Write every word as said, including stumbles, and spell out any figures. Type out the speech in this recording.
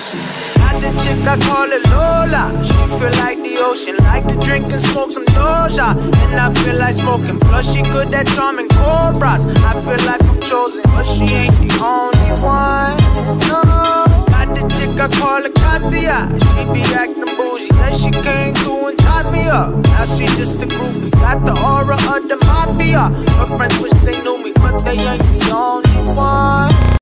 see. Not the chick I call it Lola. She feel like the ocean, like to drink and smoke some Doja. And I feel like smoking, plus she good at charming cobras. I feel like I'm chosen, but she ain't the only one. No, got the chick I call it Katia. She be acting bougie, then she came through and tied me up. Now she just a groupie, got the aura of the mafia. Her friends wish they knew me, but they ain't the only one.